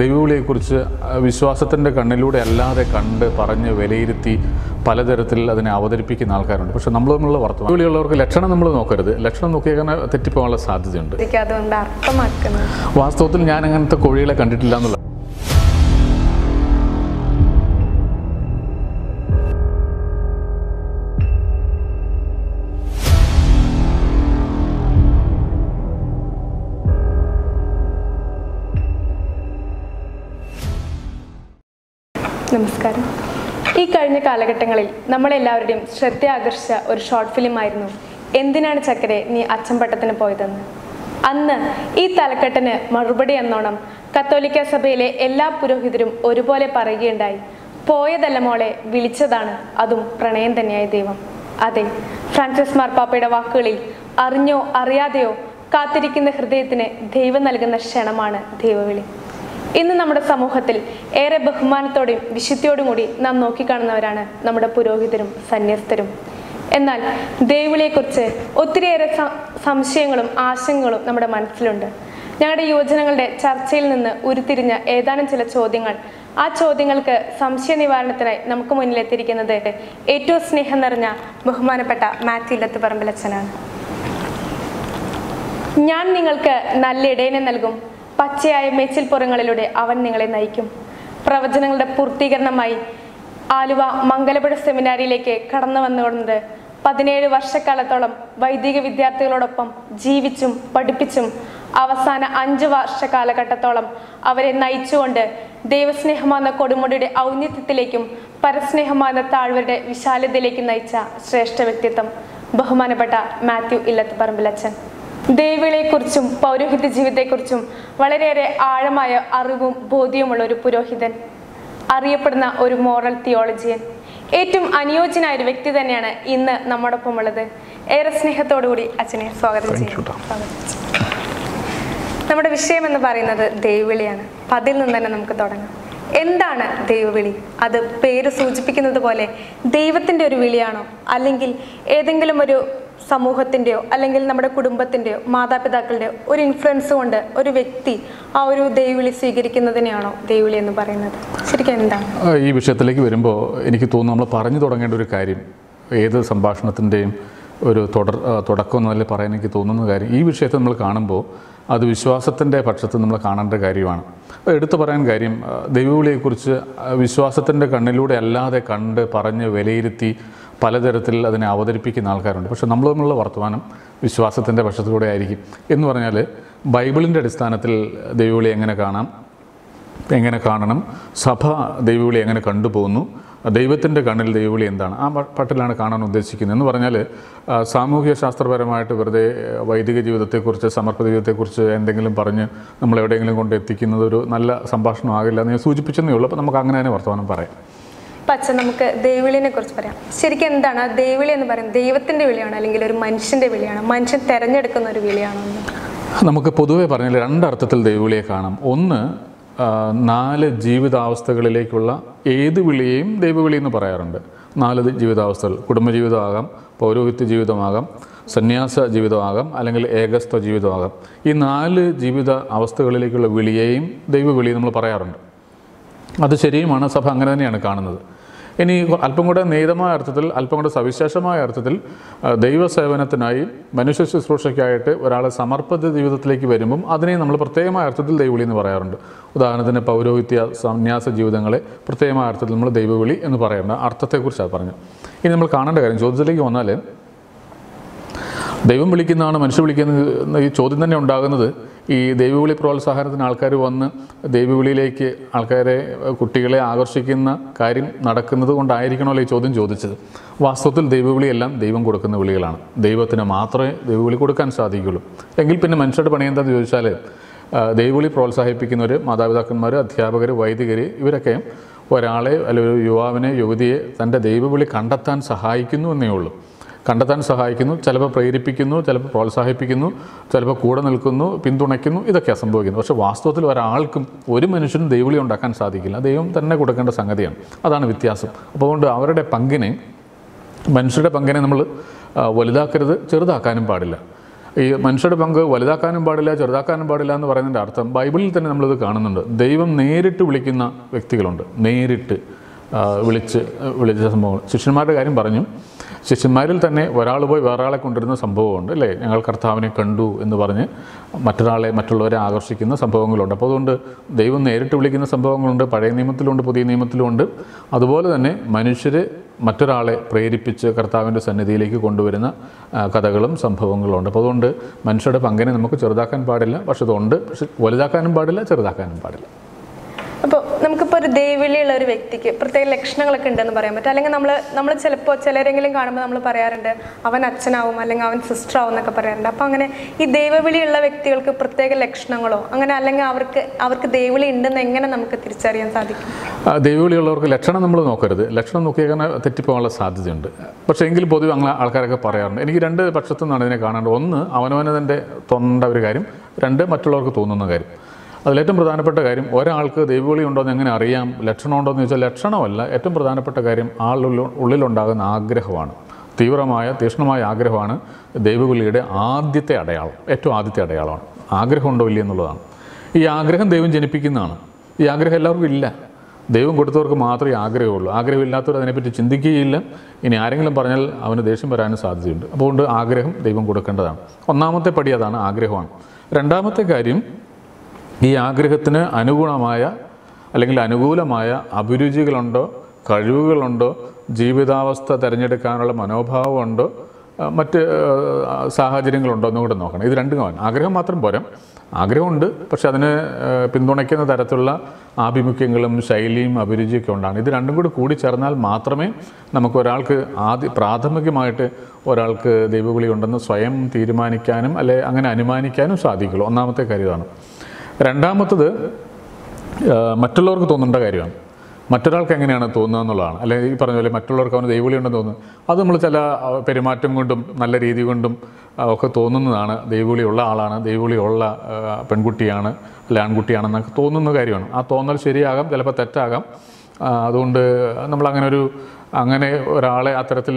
ദൈവവിളിയെക്കുറിച്ച് വിശ്വാസത്തിൻ്റെ കണ്ണിലൂടെ അല്ലാതെ കണ്ട് പറഞ്ഞ് വിലയിരുത്തി പലതരത്തിൽ അതിനെ അവതരിപ്പിക്കുന്ന ആൾക്കാരുണ്ട്. പക്ഷെ നമ്മൾ തമ്മിലുള്ള വർത്തമാനമുള്ളവർക്ക് ലക്ഷണം നമ്മൾ നോക്കരുത്. ലക്ഷണം നോക്കിയാൽ തെറ്റിപ്പോകാനുള്ള സാധ്യതയുണ്ട്. വാസ്തവത്തിൽ ഞാൻ അങ്ങനത്തെ കോഴികളെ കണ്ടിട്ടില്ല എന്നുള്ള നമസ്കാരം. ഈ കഴിഞ്ഞ കാലഘട്ടങ്ങളിൽ നമ്മളെല്ലാവരുടെയും ശ്രദ്ധ ആകർഷിച്ച ഒരു ഷോർട്ട് ഫിലിമായിരുന്നു എന്തിനാണ് ചക്കരെ നീ അച്ചമ്പട്ടത്തിന് പോയതെന്ന്. അന്ന് ഈ തലക്കെട്ടിന് മറുപടി എന്നോണം കത്തോലിക്ക സഭയിലെ എല്ലാ പുരോഹിതരും ഒരുപോലെ പറയുകയുണ്ടായി, പോയതല്ല മോളെ, വിളിച്ചതാണ്, അതും പ്രണയം തന്നെയായ ദൈവം. അതെ, ഫ്രാൻസിസ് മാർപ്പാപ്പയുടെ വാക്കുകളിൽ അറിഞ്ഞോ അറിയാതെയോ കാത്തിരിക്കുന്ന ഹൃദയത്തിന് ദൈവം നൽകുന്ന ക്ഷണമാണ് ദൈവവിളി. ഇന്ന് നമ്മുടെ സമൂഹത്തിൽ ഏറെ ബഹുമാനത്തോടെയും വിശുദ്ധിയോടും കൂടി നാം നോക്കിക്കാണുന്നവരാണ് നമ്മുടെ പുരോഹിതരും സന്യസ്തരും. എന്നാൽ ദൈവവിളിയെക്കുറിച്ച് ഒത്തിരിയേറെ സംശയങ്ങളും ആശങ്കകളും നമ്മുടെ മനസ്സിലുണ്ട്. ഞങ്ങളുടെ യുവജനങ്ങളുടെ ചർച്ചയിൽ നിന്ന് ഉരുത്തിരിഞ്ഞ ഏതാനും ചില ചോദ്യങ്ങൾ, ആ ചോദ്യങ്ങൾക്ക് സംശയ നിവാരണത്തിനായി നമുക്ക് മുന്നിലെത്തിയിരിക്കുന്നത് ഏറ്റവും സ്നേഹം നിറഞ്ഞ ബഹുമാനപ്പെട്ട മാത്യു ഇല്ലത്ത് പറമ്പിലച്ചനാണ്. ഞാൻ നിങ്ങൾക്ക് നല്ല ഇടയനെ നൽകും, പച്ചയായ മേച്ചിൽപ്പുറങ്ങളിലൂടെ അവൻ നിങ്ങളെ നയിക്കും. പ്രവചനങ്ങളുടെ പൂർത്തീകരണമായി ആലുവ മംഗലപുഴ സെമിനാരിയിലേക്ക് കടന്നു വന്നുകൊണ്ട് 17 വർഷക്കാലത്തോളം വൈദിക വിദ്യാർത്ഥികളോടൊപ്പം ജീവിച്ചും പഠിപ്പിച്ചും അവസാന 5 വർഷക്കാലഘട്ടത്തോളം അവരെ നയിച്ചുകൊണ്ട് ദൈവസ്നേഹമാർന്ന കൊടുമുടിയുടെ ഔന്നിത്യത്തിലേക്കും പരസ്നേഹമാർന്ന താഴ്വരയുടെ വിശാലതയിലേക്കും നയിച്ച ശ്രേഷ്ഠ വ്യക്തിത്വം ബഹുമാനപ്പെട്ട മാത്യു ഇല്ലത്ത് പറമ്പിലച്ചൻ. ദൈവവിളിയെക്കുറിച്ചും പൗരോഹിത്യ ജീവിതത്തെക്കുറിച്ചും വളരെയേറെ ആഴമായ അറിവും ബോധ്യവുമുള്ള ഒരു പുരോഹിതൻ, അറിയപ്പെടുന്ന ഒരു മോറൽ തിയോളജിയൻ, ഏറ്റവും അനുയോജ്യനായ ഒരു വ്യക്തി തന്നെയാണ് ഇന്ന് നമ്മോടൊപ്പം ഉള്ളത്. ഏറെ സ്നേഹത്തോടുകൂടി അച്ഛനെ സ്വാഗതം ചെയ്യുന്നു. നമ്മുടെ വിഷയം എന്ന് പറയുന്നത് ദൈവവിളിയാണ്. അപ്പം അതിൽ നിന്ന് തന്നെ നമുക്ക് തുടങ്ങാം. എന്താണ് ദൈവവിളി? അത് പേര് സൂചിപ്പിക്കുന്നത് പോലെ ദൈവത്തിൻ്റെ ഒരു വിളിയാണോ, അല്ലെങ്കിൽ ഏതെങ്കിലും ഒരു സമൂഹത്തിൻ്റെയോ അല്ലെങ്കിൽ നമ്മുടെ കുടുംബത്തിൻ്റെയോ മാതാപിതാക്കളുടെയോ ഒരു ഇൻഫ്ലുവൻസ് കൊണ്ട് ഒരു വ്യക്തി ആ ഒരു ദൈവവിളി സ്വീകരിക്കുന്നതിനെയാണോ ദൈവവിളി എന്ന് പറയുന്നത്? ശരിക്കും എന്താണ്? ഈ വിഷയത്തിലേക്ക് വരുമ്പോൾ എനിക്ക് തോന്നുന്നു നമ്മൾ പറഞ്ഞു തുടങ്ങേണ്ട ഒരു കാര്യം, ഏത് സംഭാഷണത്തിൻ്റെയും ഒരു തുടക്കം എന്നതിൽ പറയാൻ എനിക്ക് തോന്നുന്ന കാര്യം, ഈ വിഷയത്തെ നമ്മൾ കാണുമ്പോൾ അത് വിശ്വാസത്തിൻ്റെ പക്ഷത്ത് നമ്മൾ കാണേണ്ട കാര്യമാണ്. എടുത്തു പറയാൻ കാര്യം, ദൈവവിളിയെക്കുറിച്ച് വിശ്വാസത്തിൻ്റെ കണ്ണിലൂടെ അല്ലാതെ കണ്ട് പറഞ്ഞ് വിലയിരുത്തി പലതരത്തിൽ അതിനെ അവതരിപ്പിക്കുന്ന ആൾക്കാരുണ്ട്. പക്ഷെ നമ്മൾ തമ്മിലുള്ള വർത്തമാനം വിശ്വാസത്തിൻ്റെ പക്ഷത്തിലൂടെ ആയിരിക്കും. എന്ന് പറഞ്ഞാൽ ബൈബിളിൻ്റെ അടിസ്ഥാനത്തിൽ ദൈവവിളി എങ്ങനെ കാണാം, എങ്ങനെ കാണണം, സഭ ദൈവവിളി എങ്ങനെ കണ്ടുപോകുന്നു, ദൈവത്തിൻ്റെ കണ്ണിൽ ദൈവവിളി എന്താണ്, ആ പട്ടിലാണ് കാണാൻ ഉദ്ദേശിക്കുന്നത്. എന്ന് പറഞ്ഞാൽ സാമൂഹ്യ ശാസ്ത്രപരമായിട്ട് വെറുതെ വൈദിക ജീവിതത്തെക്കുറിച്ച് സമർപ്പിത ജീവിതത്തെക്കുറിച്ച് എന്തെങ്കിലും പറഞ്ഞ് നമ്മളെവിടെയെങ്കിലും കൊണ്ട് എത്തിക്കുന്നത് ഒരു നല്ല സംഭാഷണമാകില്ല എന്ന് ഞാൻ സൂചിപ്പിച്ചെന്നേ ഉള്ളൂ. അപ്പോൾ നമുക്ക് അങ്ങനെ തന്നെ വർത്തമാനം പറയാം. പക്ഷെ നമുക്ക് ദൈവവിളിയെ കുറിച്ച് പറയാം. ശരിക്കും എന്താണ് ആ ദൈവവിളി എന്ന് പറയുന്നത്? ദൈവത്തിൻ്റെ വിളിയാണോ അല്ലെങ്കിൽ ഒരു മനുഷ്യൻ്റെ വിളിയാണോ, മനുഷ്യൻ തിരഞ്ഞെടുക്കുന്ന ഒരു വിളിയാണോ? നമുക്ക് പൊതുവെ പറഞ്ഞാൽ രണ്ടർത്ഥത്തിൽ ദൈവവിളിയെ കാണാം. ഒന്ന്, 4 ജീവിതാവസ്ഥകളിലേക്കുള്ള ഏത് വിളിയെയും ദൈവവിളി എന്ന് പറയാറുണ്ട്. 4 ജീവിതാവസ്ഥകൾ, കുടുംബജീവിതമാകാം, പൗരോഹിത്യ ജീവിതമാകാം, സന്യാസ ജീവിതമാകാം, അല്ലെങ്കിൽ ഏകസ്ഥ ജീവിതമാകാം. ഈ 4 ജീവിത അവസ്ഥകളിലേക്കുള്ള വിളിയെയും ദൈവവിളി നമ്മൾ പറയാറുണ്ട്. അത് ശരിയുമാണ്. സഭ അങ്ങനെ തന്നെയാണ് കാണുന്നത്. ഇനി അല്പം കൂടെ നിയതമായ അർത്ഥത്തിൽ, അല്പം കൂടെ സവിശേഷമായ അർത്ഥത്തിൽ, ദൈവസേവനത്തിനായി മനുഷ്യ ശുശ്രൂഷയ്ക്കായിട്ട് ഒരാളെ സമർപ്പിത ജീവിതത്തിലേക്ക് വരുമ്പം അതിനെ നമ്മൾ പ്രത്യേകമായ അർത്ഥത്തിൽ ദൈവവിളി എന്ന് പറയാറുണ്ട്. ഉദാഹരണത്തിന് പൗരോഹിത്യ സന്യാസ ജീവിതങ്ങളെ പ്രത്യേകമായ അർത്ഥത്തിൽ നമ്മൾ ദൈവവിളി എന്ന് പറയുന്നത് അർത്ഥത്തെക്കുറിച്ചാണ് പറഞ്ഞു. ഇനി നമ്മൾ കാണേണ്ട കാര്യം, ചോദ്യത്തിലേക്ക് വന്നാൽ, ദൈവം വിളിക്കുന്നതാണ് മനുഷ്യർ വിളിക്കുന്ന ഈ ചോദ്യം തന്നെ ഉണ്ടാകുന്നത്. ഈ ദൈവവിളി പ്രോത്സാഹനത്തിന് ആൾക്കാർ വന്ന് ദൈവവിളിയിലേക്ക് ആൾക്കാരെ കുട്ടികളെ ആകർഷിക്കുന്ന കാര്യം നടക്കുന്നത് കൊണ്ടായിരിക്കണമല്ലോ ഈ ചോദ്യം ചോദിച്ചത്. വാസ്തവത്തിൽ ദൈവവിളിയെല്ലാം ദൈവം കൊടുക്കുന്ന വിളികളാണ്. ദൈവത്തിന് മാത്രമേ ദൈവവിളി കൊടുക്കാൻ സാധിക്കുകയുള്ളൂ. എങ്കിൽ പിന്നെ മനുഷ്യരുടെ പണി എന്താണെന്ന് ചോദിച്ചാൽ, ദൈവവിളി പ്രോത്സാഹിപ്പിക്കുന്നവർ മാതാപിതാക്കന്മാർ, അധ്യാപകർ, വൈദികർ, ഇവരൊക്കെ ഒരാളെ അല്ലെങ്കിൽ ഒരു യുവാവിനെ യുവതിയെ തൻ്റെ ദൈവവിളി കണ്ടെത്താൻ സഹായിക്കുന്നു എന്നേ ഉള്ളൂ. കണ്ടെത്താൻ സഹായിക്കുന്നു, ചിലപ്പോൾ പ്രേരിപ്പിക്കുന്നു, ചിലപ്പോൾ പ്രോത്സാഹിപ്പിക്കുന്നു, ചിലപ്പോൾ കൂടെ നിൽക്കുന്നു, പിന്തുണയ്ക്കുന്നു, ഇതൊക്കെയാണ് സംഭവിക്കുന്നത്. പക്ഷേ വാസ്തവത്തിൽ ഒരാൾക്കും, ഒരു മനുഷ്യനും ദൈവവിളി ഉണ്ടാക്കാൻ സാധിക്കില്ല. ദൈവം തന്നെ കൊടുക്കേണ്ട സംഗതിയാണ്. അതാണ് വ്യത്യാസം. അപ്പോൾ അതുകൊണ്ട് അവരുടെ പങ്കിനെ, മനുഷ്യരുടെ പങ്കിനെ നമ്മൾ വലുതാക്കരുത്, ചെറുതാക്കാനും പാടില്ല. ഈ മനുഷ്യരുടെ പങ്ക് വലുതാക്കാനും പാടില്ല ചെറുതാക്കാനും പാടില്ല എന്ന് പറയുന്നതിൻ്റെ അർത്ഥം ബൈബിളിൽ തന്നെ നമ്മളത് കാണുന്നുണ്ട്. ദൈവം നേരിട്ട് വിളിക്കുന്ന വ്യക്തികളുണ്ട്, നേരിട്ട് വിളിച്ച സംഭവങ്ങൾ. ശിഷ്യന്മാരുടെ കാര്യം പറഞ്ഞു. ശിഷ്യന്മാരിൽ തന്നെ ഒരാൾ പോയി വേറൊരാളെ കൊണ്ടുവരുന്ന സംഭവമുണ്ട് അല്ലേ. ഞങ്ങൾ കർത്താവിനെ കണ്ടു എന്ന് പറഞ്ഞ് മറ്റുള്ളവരെ ആകർഷിക്കുന്ന സംഭവങ്ങളുണ്ട്. അപ്പോൾ അതുകൊണ്ട് ദൈവം നേരിട്ട് വിളിക്കുന്ന സംഭവങ്ങളുണ്ട്, പഴയ നിയമത്തിലുണ്ട് പുതിയ നിയമത്തിലുമുണ്ട്. അതുപോലെ തന്നെ മനുഷ്യർ മറ്റൊരാളെ പ്രേരിപ്പിച്ച് കർത്താവിൻ്റെ സന്നിധിയിലേക്ക് കൊണ്ടുവരുന്ന കഥകളും സംഭവങ്ങളുണ്ട്. അപ്പോൾ അതുകൊണ്ട് മനുഷ്യരുടെ പങ്കിനെ നമുക്ക് ചെറുതാക്കാൻ പാടില്ല, പക്ഷെ അതുകൊണ്ട് പക്ഷെ വലുതാക്കാനും പാടില്ല ചെറുതാക്കാനും പാടില്ല. അപ്പോൾ നമുക്കിപ്പോൾ ഒരു ദൈവവിളിയുള്ള ഒരു വ്യക്തിക്ക് പ്രത്യേക ലക്ഷണങ്ങളൊക്കെ ഉണ്ടെന്ന് പറയാൻ പറ്റും. അല്ലെങ്കിൽ നമ്മൾ ചിലപ്പോൾ ചിലരെങ്കിലും കാണുമ്പോൾ നമ്മൾ പറയാറുണ്ട് അവൻ അച്ഛനാവും അല്ലെങ്കിൽ അവൻ സിസ്റ്റർ ആവും എന്നൊക്കെ പറയാറുണ്ട്. അപ്പോൾ അങ്ങനെ ഈ ദൈവവിളിയുള്ള വ്യക്തികൾക്ക് പ്രത്യേക ലക്ഷണങ്ങളോ അങ്ങനെ അല്ലെങ്കിൽ അവർക്ക് ദൈവവിളി ഉണ്ടെന്ന് എങ്ങനെ നമുക്ക് തിരിച്ചറിയാൻ സാധിക്കും? ദൈവവിളിയുള്ളവർക്ക് ലക്ഷണം നമ്മൾ നോക്കരുത്, ലക്ഷണം നോക്കിയാൽ തെറ്റിപ്പോകാനുള്ള സാധ്യതയുണ്ട്. പക്ഷേ എങ്കിൽ പൊതുവെ അങ്ങനെ ആൾക്കാരൊക്കെ പറയാറുണ്ട്. എനിക്ക് രണ്ട് പക്ഷത്തു നിന്നാണ് ഇതിനെ കാണേണ്ടത്. ഒന്ന്, അവനവനതിൻ്റെ തൊണ്ട ഒരു കാര്യം, രണ്ട്, മറ്റുള്ളവർക്ക് തോന്നുന്ന കാര്യം. അതിലേറ്റവും പ്രധാനപ്പെട്ട കാര്യം, ഒരാൾക്ക് ദൈവവിളി ഉണ്ടോ എന്ന് എങ്ങനെ അറിയാം, ലക്ഷണമുണ്ടോ എന്ന് ചോദിച്ചാൽ ലക്ഷണമല്ല. ഏറ്റവും പ്രധാനപ്പെട്ട കാര്യം ആളുടെ ഉള്ളിലുണ്ടാകുന്ന ആഗ്രഹമാണ്, തീക്ഷ്ണമായ ആഗ്രഹമാണ് ദൈവവിളിയുടെ ആദ്യത്തെ അടയാളം, ഏറ്റവും ആദ്യത്തെ അടയാളമാണ്. ആഗ്രഹം ഉണ്ടോ ഇല്ല എന്നുള്ളതാണ്. ഈ ആഗ്രഹം ദൈവം ജനിപ്പിക്കുന്നതാണ്. ഈ ആഗ്രഹം എല്ലാവർക്കും ഇല്ല, ദൈവം കൊടുത്തവർക്ക് മാത്രമേ ആഗ്രഹമുള്ളൂ. ആഗ്രഹമില്ലാത്തവർ അതിനെപ്പറ്റി ചിന്തിക്കുകയില്ല. ഇനി ആരെങ്കിലും പറഞ്ഞാൽ അവന് ദേഷ്യം വരാനും സാധ്യതയുണ്ട്. അതുകൊണ്ട് ആഗ്രഹം ദൈവം കൊടുക്കേണ്ടതാണ്. ഒന്നാമത്തെ പടി അതാണ്, ആഗ്രഹമാണ്. രണ്ടാമത്തെ കാര്യം, ഈ ആഗ്രഹത്തിന് അനുകൂലമായ അഭിരുചികളുണ്ടോ, കഴിവുകളുണ്ടോ, ജീവിതാവസ്ഥ തിരഞ്ഞെടുക്കാനുള്ള മനോഭാവമുണ്ടോ, മറ്റ് സാഹചര്യങ്ങളുണ്ടോ എന്നും കൂടെ നോക്കണം. ഇത് രണ്ടും ആഗ്രഹം മാത്രം പോരാ. ആഗ്രഹമുണ്ട്, പക്ഷെ അതിനെ പിന്തുണയ്ക്കുന്ന തരത്തിലുള്ള ആഭിമുഖ്യങ്ങളും ശൈലിയും അഭിരുചിയൊക്കെ ഉണ്ടാണ്. ഇത് രണ്ടും കൂടി ചേർന്നാൽ മാത്രമേ നമുക്ക് പ്രാഥമികമായിട്ട് ഒരാൾക്ക് ദൈവവിളി ഉണ്ടെന്ന് സ്വയം തീരുമാനിക്കാനും അല്ലെങ്കിൽ അങ്ങനെ അനുമാനിക്കാനും സാധിക്കുള്ളൂ. ഒന്നാമത്തെ കാര്യമാണ്. രണ്ടാമത്തത് മറ്റുള്ളവർക്ക് തോന്നേണ്ട കാര്യമാണ്. മറ്റൊരാൾക്ക് എങ്ങനെയാണ് തോന്നുക എന്നുള്ളതാണ്. അല്ലെങ്കിൽ ഈ പറഞ്ഞ പോലെ മറ്റുള്ളവർക്ക് അവന് ദൈവവിളി ഉണ്ടെന്ന് തോന്നുന്നു, അത് നമ്മൾ ചില പെരുമാറ്റം കൊണ്ടും നല്ല രീതി കൊണ്ടും ഒക്കെ തോന്നുന്നതാണ്. ദൈവവിളിയുള്ള ആളാണ്, ദൈവവിളിയുള്ള പെൺകുട്ടിയാണ് അല്ലെങ്കിൽ ആൺകുട്ടിയാണെന്നൊക്കെ തോന്നുന്ന കാര്യമാണ്. ആ തോന്നൽ ശരിയാകാം, ചിലപ്പോൾ തെറ്റാകാം. അതുകൊണ്ട് അങ്ങനെ ഒരാളെ അത്തരത്തിൽ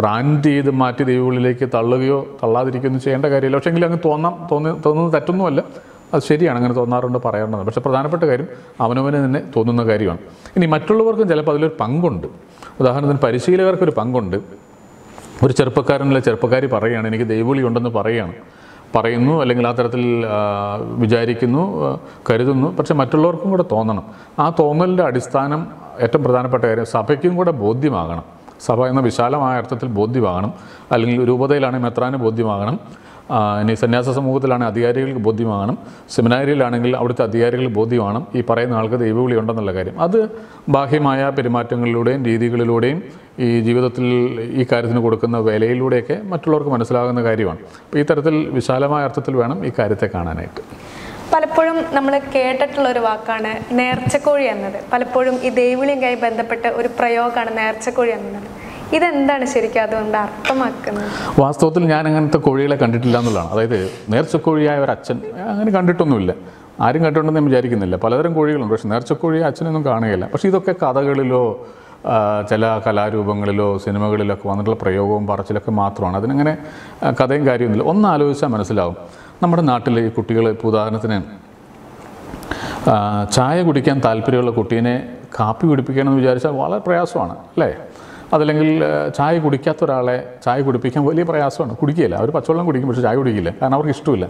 ബ്രാൻഡ് ചെയ്ത് മാറ്റി ദൈവവിളിയിലേക്ക് തള്ളുകയോ തള്ളാതിരിക്കുകയൊന്നും ചെയ്യേണ്ട കാര്യമില്ല. പക്ഷേ എങ്കിലും അങ്ങ് തോന്നുന്നത് തെറ്റൊന്നുമല്ല, അത് ശരിയാണ്. അങ്ങനെ തോന്നാറുണ്ട്, പറയാറുണ്ടെന്ന്. പക്ഷേ പ്രധാനപ്പെട്ട കാര്യം അവനവന് തന്നെ തോന്നുന്ന കാര്യമാണ്. ഇനി മറ്റുള്ളവർക്കും ചിലപ്പോൾ അതിലൊരു പങ്കുണ്ട്. ഉദാഹരണത്തിന് പരിശീലകർക്കൊരു പങ്കുണ്ട്. ഒരു ചെറുപ്പക്കാരി പറയുകയാണ് എനിക്ക് ദൈവവിളി ഉണ്ടെന്ന് പറയുന്നു അല്ലെങ്കിൽ ആ തരത്തിൽ വിചാരിക്കുന്നു, കരുതുന്നു. പക്ഷേ മറ്റുള്ളവർക്കും കൂടെ തോന്നണം. ആ തോന്നലിൻ്റെ അടിസ്ഥാനം ഏറ്റവും പ്രധാനപ്പെട്ട കാര്യം സഭയ്ക്കും കൂടെ ബോധ്യമാകണം. സഭ എന്ന വിശാലമായ അർത്ഥത്തിൽ ബോധ്യമാകണം. അല്ലെങ്കിൽ രൂപതയിലാണെങ്കിൽ മെത്രാന് ബോധ്യമാകണം. ഇനി സന്യാസ സമൂഹത്തിലാണെങ്കിൽ അധികാരികൾക്ക് ബോധ്യമാകണം. സെമിനാരിയിലാണെങ്കിൽ അവിടുത്തെ അധികാരികൾ ബോധ്യമാണ് ഈ പറയുന്ന ആൾക്ക് ദൈവവിളി ഉണ്ടെന്നുള്ള കാര്യം. അത് ബാഹ്യമായ പെരുമാറ്റങ്ങളിലൂടെയും രീതികളിലൂടെയും ഈ ജീവിതത്തിൽ ഈ കാര്യത്തിന് കൊടുക്കുന്ന വിലയിലൂടെയൊക്കെ മറ്റുള്ളവർക്ക് മനസ്സിലാകുന്ന കാര്യമാണ്. അപ്പോൾ ഈ തരത്തിൽ വിശാലമായ അർത്ഥത്തിൽ വേണം ഈ കാര്യത്തെ കാണാനായിട്ട്. പലപ്പോഴും നമ്മൾ കേട്ടിട്ടുള്ളൊരു വാക്കാണ് നേർച്ചക്കോഴി എന്നത്. പലപ്പോഴും ഈ ദൈവവിളിയുമായി ബന്ധപ്പെട്ട ഒരു പ്രയോഗമാണ് നേർച്ചക്കോഴി എന്നത്. ഇതെന്താണ് ശരിക്കും അതുകൊണ്ട് അർത്ഥമാക്കുന്നത്? വാസ്തവത്തിൽ ഞാൻ അങ്ങനത്തെ കോഴികളെ കണ്ടിട്ടില്ല എന്നുള്ളതാണ്. അതായത് നേർച്ചക്കോഴിയായ ഒരു അച്ഛൻ അങ്ങനെ കണ്ടിട്ടൊന്നുമില്ല, ആരും കണ്ടിട്ടുണ്ടെന്ന് ഞാൻ വിചാരിക്കുന്നില്ല. പലതരം കോഴികളുണ്ട്, പക്ഷേ നേർച്ചക്കോഴി അച്ഛനൊന്നും കാണുകയില്ല. പക്ഷേ ഇതൊക്കെ കഥകളിലോ ചില കലാരൂപങ്ങളിലോ സിനിമകളിലൊക്കെ വന്നിട്ടുള്ള പ്രയോഗവും പറച്ചിലൊക്കെ മാത്രമാണ്. അതിനങ്ങനെ കഥയും കാര്യമൊന്നുമില്ല. ഒന്ന് ആലോചിച്ചാൽ മനസ്സിലാവും. നമ്മുടെ നാട്ടിൽ ഈ കുട്ടികൾ, ഇപ്പോൾ ഉദാഹരണത്തിന് ചായ കുടിക്കാൻ താല്പര്യമുള്ള കുട്ടീനെ കാപ്പി കുടിപ്പിക്കണമെന്ന് വിചാരിച്ചാൽ വളരെ പ്രയാസമാണ് അല്ലേ. അതല്ലെങ്കിൽ ചായ കുടിക്കാത്ത ഒരാളെ ചായ കുടിപ്പിക്കാൻ വലിയ പ്രയാസമാണ്. കുടിക്കുകയില്ല, അവർ പച്ചവെള്ളം കുടിക്കും, പക്ഷേ ചായ കുടിക്കില്ല, കാരണം അവർക്ക് ഇഷ്ടമില്ല.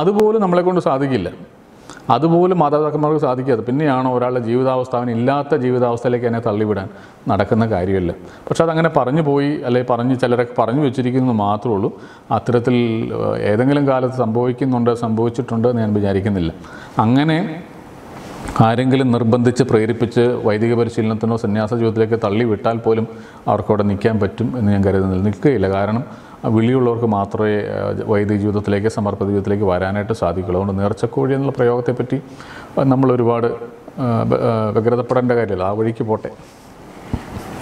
അതുപോലും നമ്മളെ കൊണ്ട് സാധിക്കില്ല, അതുപോലും മാതാപിതാക്കന്മാർക്ക് സാധിക്കാതെ പിന്നെയാണോ ഒരാളുടെ ജീവിതാവസ്ഥ അവനില്ലാത്ത ജീവിതാവസ്ഥയിലേക്ക് എന്നെ തള്ളിവിടാൻ നടക്കുന്ന കാര്യമില്ല. പക്ഷെ അതങ്ങനെ പറഞ്ഞു പോയി അല്ലെങ്കിൽ ചിലരൊക്കെ പറഞ്ഞു വെച്ചിരിക്കുന്നത് മാത്രമേ ഉള്ളൂ. അത്തരത്തിൽ ഏതെങ്കിലും കാലത്ത് സംഭവിച്ചിട്ടുണ്ട് എന്ന് ഞാൻ വിചാരിക്കുന്നില്ല. അങ്ങനെ ആരെങ്കിലും നിർബന്ധിച്ച് പ്രേരിപ്പിച്ച് വൈദിക പരിശീലനത്തിനോ സന്യാസ ജീവിതത്തിലേക്ക് തള്ളിവിട്ടാൽ പോലും അവർക്കവിടെ നിൽക്കാൻ പറ്റും എന്ന് ഞാൻ കരുതുന്നില്ല, നിൽക്കുകയില്ല. കാരണം വിളിയുള്ളവർക്ക് മാത്രമേ വൈദിക ജീവിതത്തിലേക്ക്, സമർപ്പിത ജീവിതത്തിലേക്ക് വരാനായിട്ട് സാധിക്കുള്ളൂ. അതുകൊണ്ട് നേർച്ചക്കോഴി എന്നുള്ള പ്രയോഗത്തെപ്പറ്റി നമ്മൾ ഒരുപാട് വ്യഗ്രതപ്പെടേണ്ട കാര്യമില്ല, ആ വഴിക്ക് പോട്ടെ.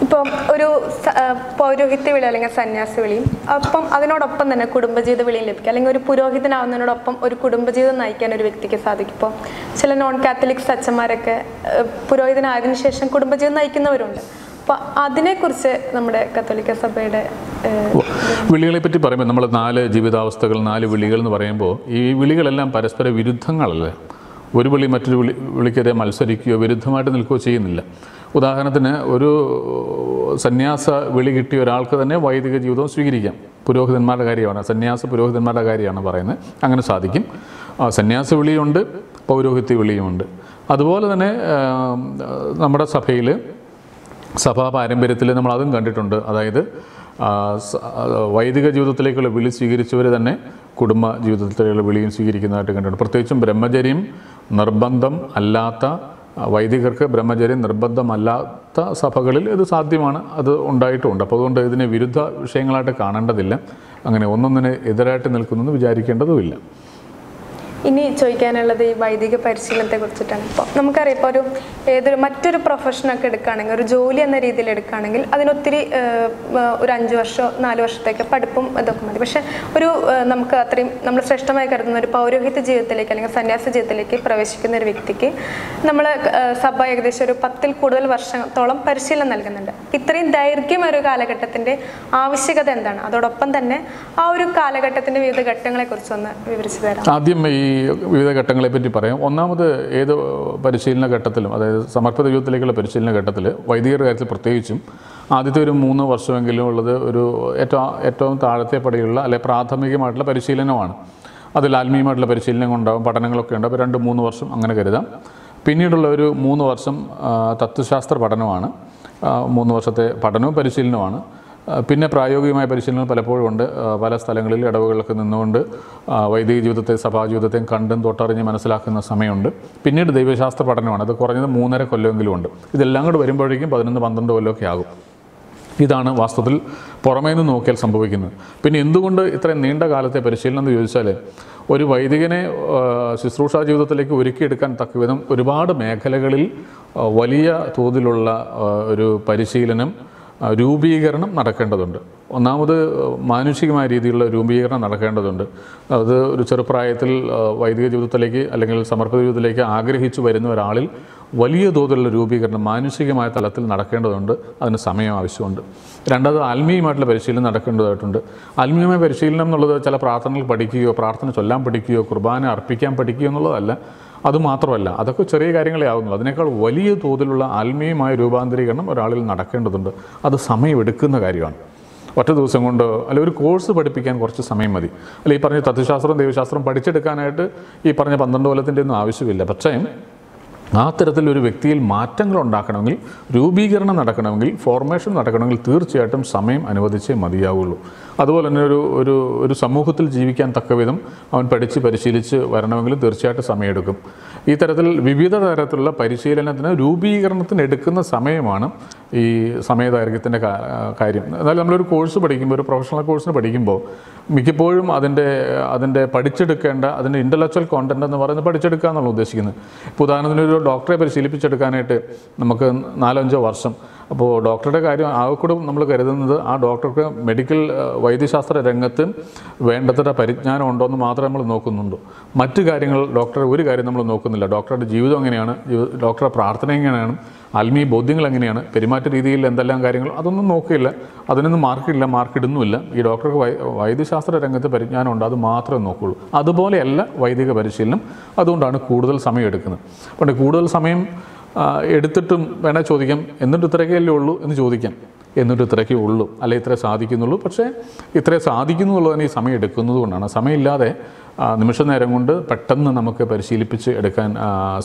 ഇപ്പം ഒരു പൗരോഹിത്യ വിളി അല്ലെങ്കിൽ സന്യാസ വിളിയും ഒപ്പം അതിനോടൊപ്പം തന്നെ കുടുംബജീവിത വിളിയും ലഭിക്കുക. അല്ലെങ്കിൽ ഒരു പുരോഹിതനാവുന്നതിനോടൊപ്പം ഒരു കുടുംബജീവിതം നയിക്കാൻ ഒരു വ്യക്തിക്ക് സാധിക്കും. ഇപ്പോൾ ചില നോൺ കാത്തലിക്സ് അച്ഛന്മാരൊക്കെ പുരോഹിതനായതിനു ശേഷം കുടുംബജീവിതം നയിക്കുന്നവരുണ്ട്. അതിനെക്കുറിച്ച് നമ്മുടെ കത്തോലിക്ക സഭയുടെ വിളികളെ പറ്റി പറയുമ്പോൾ നമ്മൾ നാല് ജീവിതാവസ്ഥകൾ, നാല് വിളികൾ എന്ന് പറയുമ്പോൾ ഈ വിളികളെല്ലാം പരസ്പര വിരുദ്ധങ്ങളല്ലേ. ഒരു വിളി മറ്റൊരു വിളിക്കെതിരെ മത്സരിക്കുകയോ വിരുദ്ധമായിട്ട് നിൽക്കുകയോ ചെയ്യുന്നില്ല. ഉദാഹരണത്തിന് ഒരു സന്യാസ വിളി കിട്ടിയ ഒരാൾക്ക് തന്നെ വൈദിക ജീവിതം സ്വീകരിക്കാം. പുരോഹിതന്മാരുടെ കാര്യമാണ്, സന്യാസ പുരോഹിതന്മാരുടെ കാര്യമാണ് പറയുന്നത്. അങ്ങനെ സാധിക്കും. സന്യാസ വിളിയുണ്ട്, പൗരോഹിത്യ വിളിയുമുണ്ട്. അതുപോലെ തന്നെ നമ്മുടെ സഭയിൽ സഭാ പാരമ്പര്യത്തിൽ നമ്മൾ അതും കണ്ടിട്ടുണ്ട്. അതായത് വൈദിക ജീവിതത്തിലേക്കുള്ള വിളി സ്വീകരിച്ചവർ തന്നെ കുടുംബ ജീവിതത്തിലേക്കുള്ള വിളിയും സ്വീകരിക്കുന്നതായിട്ട് കണ്ടിട്ടുണ്ട്. പ്രത്യേകിച്ചും ബ്രഹ്മചര്യം നിർബന്ധം അല്ലാത്ത, വൈദികർക്ക് ബ്രഹ്മചര്യം നിർബന്ധമല്ലാത്ത സഭകളിൽ ഇത് സാധ്യമാണ്, അത് ഉണ്ടായിട്ടുമുണ്ട്. അപ്പോൾ അതുകൊണ്ട് ഇതിനെ വിരുദ്ധ വിഷയങ്ങളായിട്ട് കാണേണ്ടതില്ല. അങ്ങനെ ഒന്നൊന്നിനെ എതിരായിട്ട് നിൽക്കുന്നെന്ന് വിചാരിക്കേണ്ടതുമില്ല. ഇനി ചോദിക്കാനുള്ളത് ഈ വൈദിക പരിശീലനത്തെ കുറിച്ചിട്ടാണ്. ഇപ്പോൾ നമുക്കറിയാം, ഇപ്പോൾ ഒരു ഏതൊരു മറ്റൊരു പ്രൊഫഷനൊക്കെ എടുക്കുകയാണെങ്കിൽ, ഒരു ജോലി എന്ന രീതിയിൽ എടുക്കുകയാണെങ്കിൽ അതിനൊത്തിരി ഒരു 5 വർഷമോ 4 വർഷത്തേക്ക് പഠിപ്പും ഇതൊക്കെ മതി. പക്ഷെ ഒരു നമുക്ക് അത്രയും നമ്മൾ ശ്രേഷ്ഠമായി കരുതുന്ന ഒരു പൗരോഹിത്യ ജീവിതത്തിലേക്ക് അല്ലെങ്കിൽ സന്യാസ ജീവിതത്തിലേക്ക് പ്രവേശിക്കുന്ന ഒരു വ്യക്തിക്ക് നമ്മൾ സഭ ഏകദേശം ഒരു 10ൽ കൂടുതൽ വർഷത്തോളം പരിശീലനം നൽകുന്നുണ്ട്. ഇത്രയും ദൈർഘ്യമേറിയ ഒരു കാലഘട്ടത്തിൻ്റെ ആവശ്യകത എന്താണ്? അതോടൊപ്പം തന്നെ ആ ഒരു കാലഘട്ടത്തിൻ്റെ വിവിധ ഘട്ടങ്ങളെക്കുറിച്ച് ഒന്ന് വിവരിച്ചു തരാം. ആദ്യം ഈ വിവിധ ഘട്ടങ്ങളെ പറ്റി പറയാം. ഒന്നാമത് ഏത് പരിശീലന ഘട്ടത്തിലും, അതായത് സമർപ്പിത ജീവിതത്തിലേക്കുള്ള പരിശീലന ഘട്ടത്തിൽ വൈദികരുടെ കാര്യത്തിൽ പ്രത്യേകിച്ചും ആദ്യത്തെ ഒരു 3 വർഷമെങ്കിലും ഉള്ളത് ഒരു ഏറ്റവും താഴത്തെ പടിയുള്ള അല്ലെങ്കിൽ പ്രാഥമികമായിട്ടുള്ള പരിശീലനമാണ്. അതിൽ ആത്മീയമായിട്ടുള്ള പരിശീലനം ഉണ്ടാകും, പഠനങ്ങളൊക്കെ ഉണ്ടാകും. 2-3 വർഷം അങ്ങനെ കരുതാം. പിന്നീടുള്ള ഒരു 3 വർഷം തത്വശാസ്ത്ര പഠനമാണ്. 3 വർഷത്തെ പഠനവും പരിശീലനമാണ്. പിന്നെ പ്രായോഗികമായ പരിശീലനങ്ങൾ പലപ്പോഴും ഉണ്ട്. പല സ്ഥലങ്ങളിൽ ഇടവകളിലൊക്കെ നിന്നുകൊണ്ട് വൈദിക ജീവിതത്തെ സഭാ ജീവിതത്തെയും കണ്ടും തൊട്ടറിഞ്ഞ് മനസ്സിലാക്കുന്ന സമയമുണ്ട്. പിന്നീട് ദൈവശാസ്ത്ര പഠനമാണ്. അത് കുറഞ്ഞത് 3.5 കൊല്ലമെങ്കിലും ഉണ്ട്. ഇതെല്ലാം കൂടെ വരുമ്പോഴേക്കും 11-12 കൊല്ലമൊക്കെ ആകും. ഇതാണ് വാസ്തവത്തിൽ പുറമേ നിന്ന് നോക്കിയാൽ സംഭവിക്കുന്നത്. പിന്നെ എന്തുകൊണ്ട് ഇത്രയും നീണ്ട കാലത്തെ പരിശീലനം എന്ന് ചോദിച്ചാൽ, ഒരു വൈദികനെ ശുശ്രൂഷാ ജീവിതത്തിലേക്ക് ഒരുക്കിയെടുക്കാൻ തക്കവിധം ഒരുപാട് മേഖലകളിൽ വലിയ തോതിലുള്ള ഒരു പരിശീലനം രൂപീകരണം നടക്കേണ്ടതുണ്ട്. ഒന്നാമത് മാനുഷികമായ രീതിയിലുള്ള രൂപീകരണം നടക്കേണ്ടതുണ്ട്. അത് ഒരു ചെറുപ്രായത്തിൽ വൈദിക ജീവിതത്തിലേക്ക് അല്ലെങ്കിൽ സമർപ്പിത ജീവിതത്തിലേക്ക് ആഗ്രഹിച്ചു വരുന്ന ഒരാളിൽ വലിയ തോതിലുള്ള രൂപീകരണം മാനുഷികമായ തലത്തിൽ നടക്കേണ്ടതുണ്ട്. അതിന് സമയം ആവശ്യമുണ്ട്. രണ്ടാമത് ആത്മീയമായിട്ടുള്ള പരിശീലനം നടക്കേണ്ടതായിട്ടുണ്ട്. ആത്മീയമായ പരിശീലനം എന്നുള്ളത് ചില പ്രാർത്ഥനകൾ പഠിക്കുകയോ പ്രാർത്ഥന ചൊല്ലാൻ പഠിക്കുകയോ കുർബാന അർപ്പിക്കാൻ പഠിക്കുകയോ എന്നുള്ളതല്ല. അതുമാത്രമല്ല, അതൊക്കെ ചെറിയ കാര്യങ്ങളെ ആവുന്നുള്ളൂ. അതിനേക്കാൾ വലിയ തോതിലുള്ള ആത്മീയമായ രൂപാന്തരീകരണം ഒരാളിൽ നടക്കേണ്ടതുണ്ട്. അത് സമയമെടുക്കുന്ന കാര്യമാണ്. ഒറ്റ ദിവസം കൊണ്ട് അല്ലെ ഒരു കോഴ്സ് പഠിപ്പിക്കാൻ കുറച്ച് സമയം മതി. അല്ലെ ഈ പറഞ്ഞ തത്വശാസ്ത്രവും ദൈവശാസ്ത്രവും പഠിച്ചെടുക്കാനായിട്ട് ഈ പറഞ്ഞ 12 കൊല്ലത്തിൻ്റെ ഒന്നും ആവശ്യമില്ല. പക്ഷേ ആ തരത്തിലൊരു വ്യക്തിയിൽ മാറ്റങ്ങൾ ഉണ്ടാക്കണമെങ്കിൽ, രൂപീകരണം നടക്കണമെങ്കിൽ, ഫോർമേഷൻ നടക്കണമെങ്കിൽ തീർച്ചയായിട്ടും സമയം അനുവദിച്ചേ മതിയാവുള്ളൂ. അതുപോലെ തന്നെ ഒരു ഒരു സമൂഹത്തിൽ ജീവിക്കാൻ തക്കവിധം അവൻ പഠിച്ച് പരിശീലിച്ച് വരണമെങ്കിലും തീർച്ചയായിട്ടും സമയമെടുക്കും. ഈ തരത്തിൽ വിവിധ തരത്തിലുള്ള പരിശീലനത്തിന് രൂപീകരണത്തിന് എടുക്കുന്ന സമയമാണ് ഈ സമയദൈർഘ്യത്തിൻ്റെ കാര്യം. എന്നാലും നമ്മളൊരു കോഴ്സ് പഠിക്കുമ്പോൾ, ഒരു പ്രൊഫഷണൽ കോഴ്സിന് പഠിക്കുമ്പോൾ മിക്കപ്പോഴും അതിൻ്റെ പഠിച്ചെടുക്കേണ്ട അതിൻ്റെ ഇൻ്റലക്ച്വൽ കോണ്ടന്റ് എന്ന് പറയുന്നത് പഠിച്ചെടുക്കുക എന്നുള്ള ഉദ്ദേശിക്കുന്നത്. ഇപ്പോൾ ഉദാഹരണത്തിന് ഒരു ഡോക്ടറെ പരിശീലിപ്പിച്ചെടുക്കാനായിട്ട് നമുക്ക് 4-5 വർഷം. അപ്പോൾ ഡോക്ടറുടെ കാര്യം ആകെക്കൂടെ നമ്മൾ കരുതുന്നത് ആ ഡോക്ടർക്ക് മെഡിക്കൽ വൈദ്യശാസ്ത്ര രംഗത്ത് വേണ്ടത്ര പരിജ്ഞാനം ഉണ്ടോ എന്ന് മാത്രമേ നമ്മൾ നോക്കുന്നുള്ളൂ. മറ്റു കാര്യങ്ങൾ ഡോക്ടറെ ഒരു കാര്യം നമ്മൾ നോക്കുന്നില്ല. ഡോക്ടറുടെ ജീവിതം എങ്ങനെയാണ്, ഡോക്ടറുടെ പ്രാർത്ഥന എങ്ങനെയാണ്, ആത്മീയ ബോധ്യങ്ങൾ എങ്ങനെയാണ്, പെരുമാറ്റ രീതിയിൽ എന്തെല്ലാം കാര്യങ്ങൾ, അതൊന്നും നോക്കില്ല. അതിനൊന്നും മാർക്കില്ല, മാർക്കിടുന്നുമില്ല. ഈ ഡോക്ടർക്ക് വൈദ്യശാസ്ത്ര രംഗത്ത് പരിജ്ഞാനം ഉണ്ട്, അത് മാത്രമേ നോക്കുകയുള്ളൂ. അതുപോലെയല്ല വൈദിക പരിശീലനം. അതുകൊണ്ടാണ് കൂടുതൽ സമയം എടുക്കുന്നത്. അതുകൊണ്ട് കൂടുതൽ സമയം എടുത്തിട്ടും വേണേൽ ചോദിക്കാം, എന്നിട്ട് ഇത്രയൊക്കെ അല്ലേ ഉള്ളൂ എന്ന് ചോദിക്കാം. എന്നിട്ട് ഇത്രയൊക്കെ ഉള്ളൂ, അല്ലെ ഇത്രേ സാധിക്കുന്നുള്ളൂ. പക്ഷേ ഇത്രേ സാധിക്കുന്നുള്ളതിന് ഈ സമയം എടുക്കുന്നത് കൊണ്ടാണ്. സമയമില്ലാതെ നിമിഷ നേരം കൊണ്ട് പെട്ടെന്ന് നമുക്ക് പരിശീലിപ്പിച്ച് എടുക്കാൻ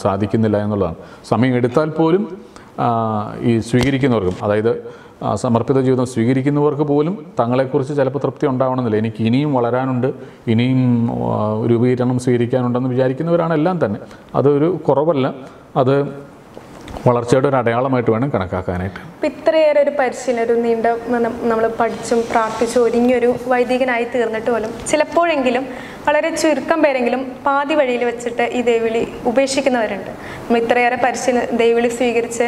സാധിക്കുന്നില്ല എന്നുള്ളതാണ്. സമയം എടുത്താൽ പോലും ഈ സ്വീകരിക്കുന്നവർക്കും, അതായത് സമർപ്പിത ജീവിതം സ്വീകരിക്കുന്നവർക്ക് പോലും തങ്ങളെക്കുറിച്ച് ചിലപ്പോൾ തൃപ്തി ഉണ്ടാവണമെന്നില്ല. എനിക്ക് ഇനിയും വളരാനുണ്ട്, ഇനിയും രൂപീകരണം സ്വീകരിക്കാനുണ്ടെന്ന് വിചാരിക്കുന്നവരാണ് എല്ലാം തന്നെ. അതൊരു കുറവല്ല, അത് വളർച്ചയുടെ ഒരു അടയാളമായിട്ട് വേണം കണക്കാക്കാനായിട്ട്. ഇപ്പം ഇത്രയേറെ ഒരു പരിശീലനം, ഒരു നീണ്ട നമ്മൾ പഠിച്ചും പ്രാർത്ഥിച്ചും ഒരുങ്ങിയൊരു വൈദികനായി തീർന്നിട്ട് പോലും ചിലപ്പോഴെങ്കിലും വളരെ ചുരുക്കം പേരെങ്കിലും പാതി വഴിയിൽ വെച്ചിട്ട് ഈ ദൈവവിളി ഉപേക്ഷിക്കുന്നവരുണ്ട്. ഇത്രയേറെ പരിശീലനം ദൈവവിളി സ്വീകരിച്ച്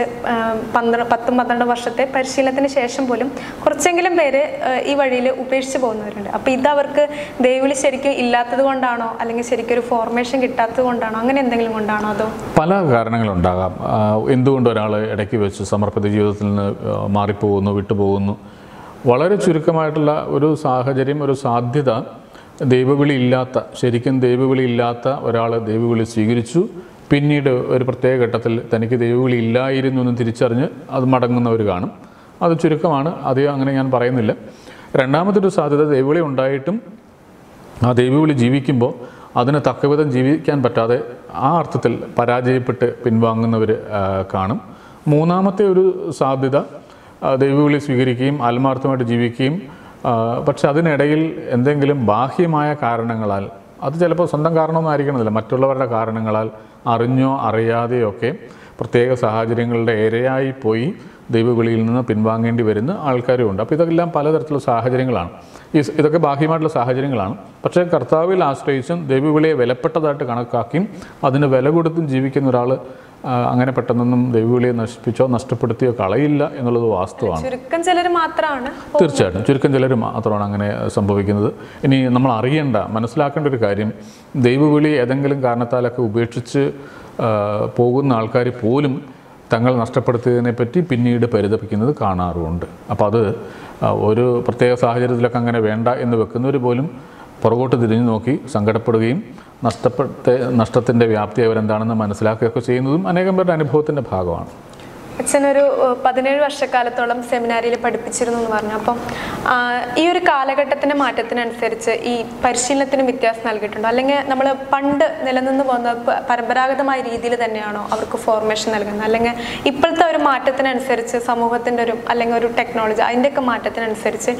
10-12 വർഷത്തെ പരിശീലനത്തിന് ശേഷം പോലും കുറച്ചെങ്കിലും പേര് ഈ വഴിയിൽ ഉപേക്ഷിച്ച് പോകുന്നവരുണ്ട്. അപ്പോൾ ഇതവർക്ക് ദൈവവിളി ശരിക്കും ഇല്ലാത്തത് കൊണ്ടാണോ, അല്ലെങ്കിൽ ശരിക്കും ഒരു ഫോർമേഷൻ കിട്ടാത്തത് കൊണ്ടാണോ, അങ്ങനെ എന്തെങ്കിലും കൊണ്ടാണോ? അതോ പല കാരണങ്ങളുണ്ടാകാം. എന്തുകൊണ്ട് ഒരാൾ ഇടയ്ക്ക് വെച്ച് സമർപ്പിത ജീവിതത്തിൽ നിന്ന് മാറിപ്പോകുന്നു വിട്ടുപോകുന്നു വളരെ ചുരുക്കമായിട്ടുള്ള ഒരു സാഹചര്യം ഒരു സാധ്യത ദൈവവിളി ഇല്ലാത്ത ശരിക്കും ദൈവവിളി ഇല്ലാത്ത ഒരാൾ ദൈവവിളി സ്വീകരിച്ചു പിന്നീട് ഒരു പ്രത്യേക ഘട്ടത്തിൽ തനിക്ക് ദൈവവിളി ഇല്ലായിരുന്നു എന്ന് തിരിച്ചറിഞ്ഞ് അത് മടങ്ങുന്നവർ കാണും അത് ചുരുക്കമാണ് അധികം അങ്ങനെ ഞാൻ പറയുന്നില്ല രണ്ടാമതൊരു സാധ്യത ദൈവവിളി ഉണ്ടായിട്ടും ആ ദൈവവിളി ജീവിക്കുമ്പോൾ അതിന് തക്കവിധം ജീവിക്കാൻ പറ്റാതെ ആ അർത്ഥത്തിൽ പരാജയപ്പെട്ട് പിൻവാങ്ങുന്നവർ കാണും മൂന്നാമത്തെ ഒരു സാധ്യത ദൈവവിളി സ്വീകരിക്കുകയും ആത്മാർത്ഥമായിട്ട് ജീവിക്കുകയും പക്ഷെ അതിനിടയിൽ എന്തെങ്കിലും ബാഹ്യമായ കാരണങ്ങളാൽ അത് ചിലപ്പോൾ സ്വന്തം കാരണമൊന്നും ആയിരിക്കണമെന്നില്ല മറ്റുള്ളവരുടെ കാരണങ്ങളാൽ അറിഞ്ഞോ അറിയാതെയോ ഒക്കെ പ്രത്യേക സാഹചര്യങ്ങളുടെ ഇരയായി പോയി ദൈവവിളിയിൽ നിന്ന് പിൻവാങ്ങേണ്ടി വരുന്ന ആൾക്കാരും ഉണ്ട് അപ്പോൾ ഇതെല്ലാം പലതരത്തിലുള്ള സാഹചര്യങ്ങളാണ് ഇതൊക്കെ ബാഹ്യമായിട്ടുള്ള സാഹചര്യങ്ങളാണ് പക്ഷേ കർത്താവിൽ ആശ്രയിച്ചും ദൈവവിളിയെ വിലപ്പെട്ടതായിട്ട് കണക്കാക്കിയും അതിന് വില കൊടുത്തും ജീവിക്കുന്ന ഒരാൾ അങ്ങനെ പെട്ടെന്നൊന്നും ദൈവവിളിയെ നശിപ്പിച്ചോ നഷ്ടപ്പെടുത്തിയോ കളയില്ല എന്നുള്ളത് വാസ്തവമാണ് തീർച്ചയായിട്ടും ചുരുക്കം ചിലർ മാത്രമാണ് അങ്ങനെ സംഭവിക്കുന്നത് ഇനി നമ്മൾ അറിയേണ്ട മനസ്സിലാക്കേണ്ട ഒരു കാര്യം ദൈവവിളി ഏതെങ്കിലും കാരണത്താലൊക്കെ ഉപേക്ഷിച്ച് പോകുന്ന ആൾക്കാർ പോലും തങ്ങൾ നഷ്ടപ്പെടുത്തിയതിനെപ്പറ്റി പിന്നീട് പരിതപിക്കുന്നത് കാണാറുമുണ്ട് അപ്പോൾ അത് ഒരു പ്രത്യേക സാഹചര്യത്തിലൊക്കെ അങ്ങനെ വേണ്ട എന്ന് വെക്കുന്നവർ പോലും പുറകോട്ട് തിരിഞ്ഞു നോക്കി സങ്കടപ്പെടുകയും നഷ്ടത്തിൻ്റെ വ്യാപ്തി അവരെന്താണെന്ന് മനസ്സിലാക്കുകയൊക്കെ ചെയ്യുന്നതും അനേകം പേരുടെ അനുഭവത്തിൻ്റെ ഭാഗമാണ് അച്ഛനൊരു 17 വർഷക്കാലത്തോളം സെമിനാരിയിൽ പഠിപ്പിച്ചിരുന്നു എന്ന് പറഞ്ഞു അപ്പം ഈ ഒരു കാലഘട്ടത്തിൻ്റെ മാറ്റത്തിനനുസരിച്ച് ഈ പരിശീലനത്തിന് വ്യത്യാസം നൽകിയിട്ടുണ്ടോ അല്ലെങ്കിൽ നമ്മൾ പണ്ട് നിലനിന്ന് പോകുന്ന പരമ്പരാഗതമായ രീതിയിൽ തന്നെയാണോ അവർക്ക് ഫോർമേഷൻ നൽകുന്നത് അല്ലെങ്കിൽ ഇപ്പോഴത്തെ ഒരു മാറ്റത്തിനനുസരിച്ച് സമൂഹത്തിൻ്റെ ഒരു അല്ലെങ്കിൽ ഒരു ടെക്നോളജി അതിൻ്റെയൊക്കെ മാറ്റത്തിനനുസരിച്ച്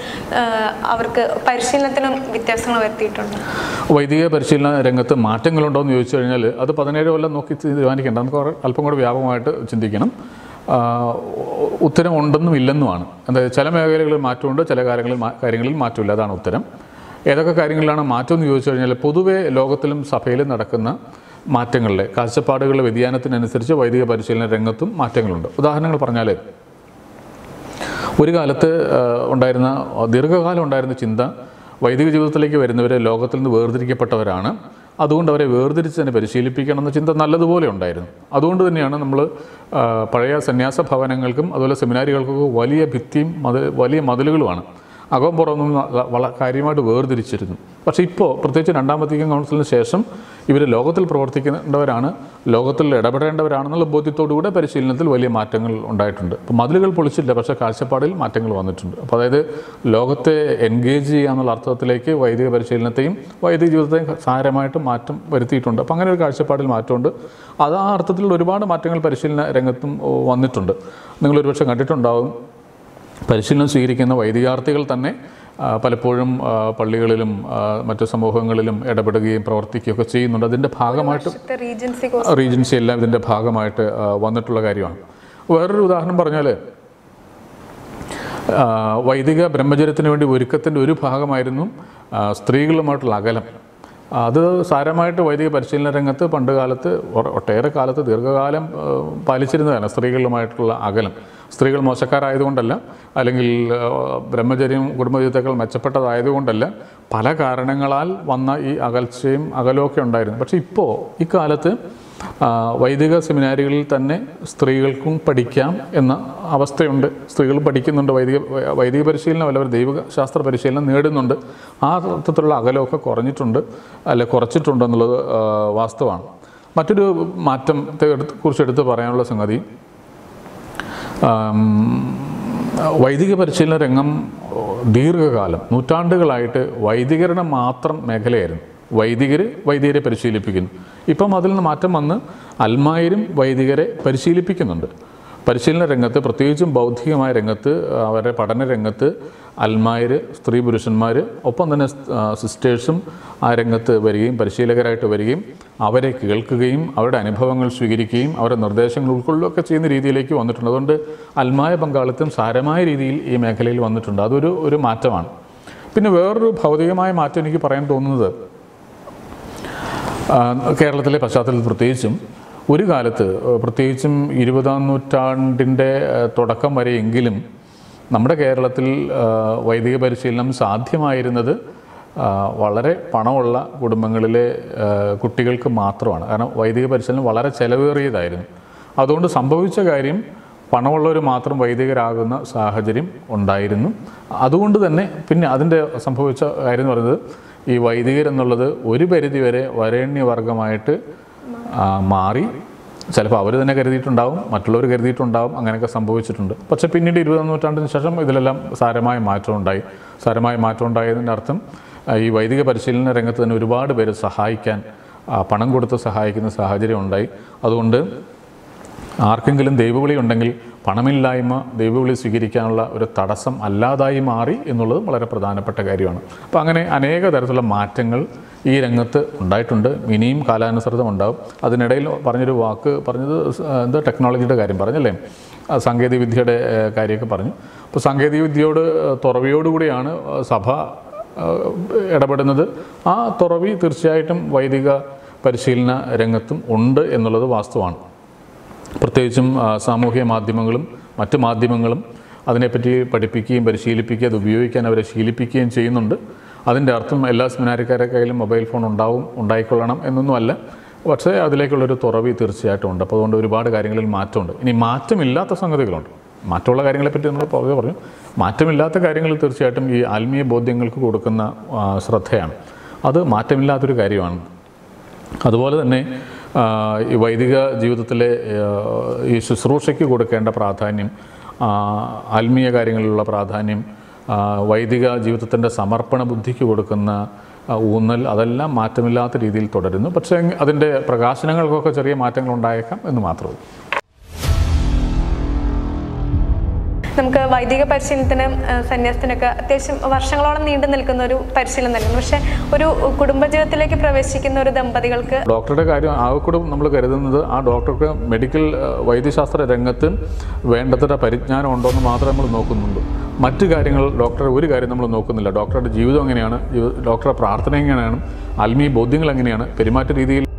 അവർക്ക് പരിശീലനത്തിനും വ്യത്യാസങ്ങൾ വരുത്തിയിട്ടുണ്ട് വൈദിക പരിശീലന രംഗത്ത് മാറ്റങ്ങളുണ്ടോ എന്ന് ചോദിച്ചു കഴിഞ്ഞാൽ അത് 17 കൊല്ലം നോക്കി തീരുമാനിക്കേണ്ട നമുക്ക് അല്പം കൂടി വ്യാപകമായിട്ട് ചിന്തിക്കണം ഉത്തരം ഉണ്ടെന്നും ഇല്ലെന്നുമാണ് അതായത് ചില മേഖലകളിൽ മാറ്റമുണ്ട് ചില കാര്യങ്ങളിൽ മാറ്റമില്ല അതാണ് ഉത്തരം ഏതൊക്കെ കാര്യങ്ങളിലാണ് മാറ്റം എന്ന് ചോദിച്ചു കഴിഞ്ഞാൽ പൊതുവേ ലോകത്തിലും സഭയിലും നടക്കുന്ന മാറ്റങ്ങളുടെ കാഴ്ചപ്പാടുകളുടെ വ്യതിയാനത്തിനനുസരിച്ച് വൈദിക പരിശീലന രംഗത്തും മാറ്റങ്ങളുണ്ട് ഉദാഹരണങ്ങൾ പറഞ്ഞാൽ ഒരു കാലത്ത് ഉണ്ടായിരുന്ന ദീർഘകാലം ഉണ്ടായിരുന്ന ചിന്ത വൈദിക ജീവിതത്തിലേക്ക് വരുന്നവരെ ലോകത്തിൽ നിന്ന് വേർതിരിക്കപ്പെട്ടവരാണ് അതുകൊണ്ട് അവരെ വേർതിരിച്ച് തന്നെ പരിശീലിപ്പിക്കണം എന്ന ചിന്ത നല്ലതുപോലെ ഉണ്ടായിരുന്നു അതുകൊണ്ട് തന്നെയാണ് നമ്മൾ പഴയ സന്യാസ ഭവനങ്ങൾക്കും അതുപോലെ സെമിനാരികൾക്കൊക്കെ വലിയ ഭിത്തിയും വലിയ മതിലുകളുമാണ് അകവും പുറമൊന്നും കാര്യമായിട്ട് വേർതിരിച്ചിരുന്നു പക്ഷേ ഇപ്പോൾ പ്രത്യേകിച്ച് രണ്ടാം വത്തിക്കാൻ കൗൺസിലിന് ശേഷം ഇവർ ലോകത്തിൽ പ്രവർത്തിക്കേണ്ടവരാണ് ലോകത്തിൽ ഇടപെടേണ്ടവരാണെന്നുള്ള ബോധ്യത്തോടുകൂടെ പരിശീലനത്തിൽ വലിയ മാറ്റങ്ങൾ ഉണ്ടായിട്ടുണ്ട് അപ്പോൾ മതിലുകൾ പൊളിച്ചില്ല പക്ഷേ കാഴ്ചപ്പാടിൽ മാറ്റങ്ങൾ വന്നിട്ടുണ്ട് അപ്പോൾ അതായത് ലോകത്തെ എൻഗേജ് ചെയ്യുക എന്നുള്ള അർത്ഥത്തിലേക്ക് വൈദിക പരിശീലനത്തെയും വൈദിക ജീവിതത്തെയും സാരമായിട്ട് മാറ്റം വരുത്തിയിട്ടുണ്ട് അപ്പോൾ അങ്ങനെ ഒരു കാഴ്ചപ്പാടിൽ മാറ്റമുണ്ട് അത് ആ അർത്ഥത്തിൽ ഒരുപാട് മാറ്റങ്ങൾ പരിശീലന രംഗത്തും വന്നിട്ടുണ്ട് നിങ്ങളൊരുപക്ഷെ കണ്ടിട്ടുണ്ടാകും പരിശീലനം സ്വീകരിക്കുന്ന വൈദികാർത്ഥികൾ തന്നെ പലപ്പോഴും പള്ളികളിലും മറ്റു സമൂഹങ്ങളിലും ഇടപെടുകയും പ്രവർത്തിക്കുകയൊക്കെ ചെയ്യുന്നുണ്ട് അതിൻ്റെ ഭാഗമായിട്ട് റീജൻസി എല്ലാം ഇതിൻ്റെ ഭാഗമായിട്ട് വന്നിട്ടുള്ള കാര്യമാണ് വേറൊരു ഉദാഹരണം പറഞ്ഞാൽ വൈദിക ബ്രഹ്മചര്യത്തിന് വേണ്ടി ഒരുക്കത്തിൻ്റെ ഒരു ഭാഗമായിരുന്നു സ്ത്രീകളുമായിട്ടുള്ള അകലം അത് സാരമായിട്ട് വൈദിക പരിശീലന രംഗത്ത് പണ്ട് കാലത്ത് ഒട്ടേറെ കാലത്ത് ദീർഘകാലം പാലിച്ചിരുന്നതാണ് സ്ത്രീകളുമായിട്ടുള്ള അകലം സ്ത്രീകൾ മോശക്കാരായതുകൊണ്ടല്ല അല്ലെങ്കിൽ ബ്രഹ്മചര്യം കുടുംബജീവിതത്തേക്കാൾ മെച്ചപ്പെട്ടതായതുകൊണ്ടല്ല പല കാരണങ്ങളാൽ വന്ന ഈ അകൽച്ചയും അകലമൊക്കെ ഉണ്ടായിരുന്നു പക്ഷേ ഇപ്പോൾ ഇക്കാലത്ത് വൈദിക സെമിനാരികളിൽ തന്നെ സ്ത്രീകൾക്കും പഠിക്കാം എന്ന അവസ്ഥയുണ്ട് സ്ത്രീകൾ പഠിക്കുന്നുണ്ട് വൈദിക പരിശീലനം അല്ല അവർ ദൈവശാസ്ത്ര പരിശീലനം നേടുന്നുണ്ട് ആ അർത്ഥത്തിലുള്ള അകലമൊക്കെ കുറച്ചിട്ടുണ്ട് എന്നുള്ളത് വാസ്തവമാണ് മറ്റൊരു മാറ്റത്തെ കുറിച്ചെടുത്ത് പറയാനുള്ള സംഗതി വൈദിക പരിശീലന രംഗം ദീർഘകാലം നൂറ്റാണ്ടുകളായിട്ട് വൈദികരുടെ മാത്രം മേഖലയായിരുന്നു വൈദികരെ പരിശീലിപ്പിക്കുന്നു ഇപ്പം അതിൽ നിന്ന് മാറ്റം വന്ന് അൽമായരും വൈദികരെ പരിശീലിപ്പിക്കുന്നുണ്ട് പരിശീലന രംഗത്ത് പ്രത്യേകിച്ചും ബൗദ്ധികമായ രംഗത്ത് അവരുടെ പഠന രംഗത്ത് അൽമായർ സ്ത്രീ പുരുഷന്മാർ ഒപ്പം തന്നെ സിസ്റ്റേഴ്സും ആ രംഗത്ത് വരികയും പരിശീലകരായിട്ട് വരികയും അവരെ കേൾക്കുകയും അവരുടെ അനുഭവങ്ങൾ സ്വീകരിക്കുകയും അവരുടെ നിർദ്ദേശങ്ങൾ ഉൾക്കൊള്ളുകയൊക്കെ ചെയ്യുന്ന രീതിയിലേക്ക് വന്നിട്ടുണ്ട് അതുകൊണ്ട് അൽമായ പങ്കാളിത്തം സാരമായ രീതിയിൽ ഈ മേഖലയിൽ വന്നിട്ടുണ്ട് അതൊരു മാറ്റമാണ് പിന്നെ വേറൊരു ഭൗതികമായ മാറ്റം എനിക്ക് പറയാൻ തോന്നുന്നത് കേരളത്തിലെ പശ്ചാത്തലത്തിൽ പ്രത്യേകിച്ചും ഒരു കാലത്ത് പ്രത്യേകിച്ചും 20-ാം നൂറ്റാണ്ടിൻ്റെ തുടക്കം വരെയെങ്കിലും നമ്മുടെ കേരളത്തിൽ വൈദിക പരിശീലനം സാധ്യമായിരുന്നത് വളരെ പണമുള്ള കുടുംബങ്ങളിലെ കുട്ടികൾക്ക് മാത്രമാണ് കാരണം വൈദിക പരിശീലനം വളരെ ചിലവേറിയതായിരുന്നു അതുകൊണ്ട് സംഭവിച്ച കാര്യം പണമുള്ളവർ മാത്രം വൈദികരാകുന്ന സാഹചര്യം ഉണ്ടായിരുന്നു. അതുകൊണ്ട് തന്നെ പിന്നെ അതിൻ്റെ സംഭവിച്ച കാര്യം എന്ന് പറയുന്നത് ഈ വൈദികരെന്നുള്ളത് ഒരു പരിധിവരെ വരേണ്യവർഗമായിട്ട് മാറി. ചിലപ്പോൾ അവർ തന്നെ കരുതിയിട്ടുണ്ടാവും, മറ്റുള്ളവർ കരുതിയിട്ടുണ്ടാവും, അങ്ങനെയൊക്കെ സംഭവിച്ചിട്ടുണ്ട്. പക്ഷേ പിന്നീട് 20-ാം നൂറ്റാണ്ടിന് ശേഷം ഇതിലെല്ലാം സാരമായ മാറ്റം ഉണ്ടായി. സാരമായ മാറ്റം ഉണ്ടായതിൻ്റെ അർത്ഥം ഈ വൈദിക പരിശീലന രംഗത്ത് തന്നെ ഒരുപാട് പേര് സഹായിക്കാൻ പണം കൊടുത്ത് സഹായിക്കുന്ന സാഹചര്യം ഉണ്ടായി. അതുകൊണ്ട് ആർക്കെങ്കിലും ദൈവവിളി ഉണ്ടെങ്കിൽ പണമില്ലായ്മ ദൈവവിളി സ്വീകരിക്കാനുള്ള ഒരു തടസ്സം അല്ലാതായി മാറി എന്നുള്ളത് വളരെ പ്രധാനപ്പെട്ട കാര്യമാണ്. അപ്പോൾ അങ്ങനെ അനേക തരത്തിലുള്ള മാറ്റങ്ങൾ ഈ രംഗത്ത് ഉണ്ടായിട്ടുണ്ട്. ഇനിയും കാലാനുസൃതം ഉണ്ടാകും. അതിനിടയിൽ പറഞ്ഞൊരു വാക്ക് പറഞ്ഞത് എന്താ, ടെക്നോളജിയുടെ കാര്യം പറഞ്ഞല്ലേ, സാങ്കേതികവിദ്യയുടെ കാര്യമൊക്കെ പറഞ്ഞു. അപ്പോൾ സാങ്കേതികവിദ്യയോട് തുറവിയോടുകൂടിയാണ് സഭ ഇടപെടുന്നത്. ആ തുറവി തീർച്ചയായിട്ടും വൈദിക പരിശീലന രംഗത്തും ഉണ്ട് എന്നുള്ളത് വാസ്തവമാണ്. പ്രത്യേകിച്ചും സാമൂഹ്യ മാധ്യമങ്ങളും മറ്റ് മാധ്യമങ്ങളും അതിനെപ്പറ്റി പഠിപ്പിക്കുകയും പരിശീലിപ്പിക്കുകയും അത് ഉപയോഗിക്കാൻ അവരെ ശീലിപ്പിക്കുകയും ചെയ്യുന്നുണ്ട്. അതിൻ്റെ അർത്ഥം എല്ലാ സെമിനാരിക്കാരുടെ കയ്യിലും മൊബൈൽ ഫോൺ ഉണ്ടായിക്കൊള്ളണം എന്നൊന്നുമല്ല. പക്ഷേ അതിലേക്കുള്ളൊരു തുറവി തീർച്ചയായിട്ടും ഉണ്ട്. അപ്പോൾ അതുകൊണ്ട് ഒരുപാട് കാര്യങ്ങളിൽ മാറ്റമുണ്ട്. ഇനി മാറ്റമില്ലാത്ത സംഗതികളുണ്ട്. മാറ്റമുള്ള കാര്യങ്ങളെപ്പറ്റി നമ്മൾ പുറകെ പറഞ്ഞു. മാറ്റമില്ലാത്ത കാര്യങ്ങൾ തീർച്ചയായിട്ടും ഈ ആത്മീയ ബോധ്യങ്ങൾക്ക് കൊടുക്കുന്ന ശ്രദ്ധയാണ്. അത് മാറ്റമില്ലാത്തൊരു കാര്യമാണ്. അതുപോലെ തന്നെ ഈ വൈദിക ജീവിതത്തിലെ ഈ ശുശ്രൂഷയ്ക്ക് കൊടുക്കേണ്ട പ്രാധാന്യം, ആത്മീയ കാര്യങ്ങളിലുള്ള പ്രാധാന്യം, വൈദിക ജീവിതത്തിൻ്റെ സമർപ്പണ ബുദ്ധിക്ക് കൊടുക്കുന്ന ഊന്നൽ, അതെല്ലാം മാറ്റമില്ലാത്ത രീതിയിൽ തുടരുന്നു. പക്ഷേ അതിൻ്റെ പ്രകാശനങ്ങൾക്കൊക്കെ ചെറിയ മാറ്റങ്ങൾ ഉണ്ടായേക്കാം എന്ന് മാത്രമേ. നമുക്ക് വൈദിക പരിശീലനത്തിന് സന്യാസത്തിനൊക്കെ അത്യാവശ്യം വർഷങ്ങളോളം നീണ്ടു നിൽക്കുന്ന ഒരു പരിശീലനം നൽകുന്നു. പക്ഷേ ഒരു കുടുംബജീവിതത്തിലേക്ക് പ്രവേശിക്കുന്ന ഒരു ദമ്പതികൾക്ക് ഡോക്ടറുടെ കാര്യം ആകെക്കൂടും നമ്മൾ കരുതുന്നത് ആ ഡോക്ടർക്ക് മെഡിക്കൽ വൈദ്യശാസ്ത്ര രംഗത്ത് വേണ്ടത്ര പരിജ്ഞാനം ഉണ്ടോ എന്ന് മാത്രമേ നമ്മൾ നോക്കുന്നുള്ളൂ. മറ്റു കാര്യങ്ങൾ ഡോക്ടറെ ഒരു കാര്യം നമ്മൾ നോക്കുന്നില്ല. ഡോക്ടറുടെ ജീവിതം എങ്ങനെയാണ്, ഡോക്ടറുടെ പ്രാർത്ഥന എങ്ങനെയാണ്, ആത്മീയ ബോധ്യങ്ങൾ എങ്ങനെയാണ്, പെരുമാറ്റ രീതിയിൽ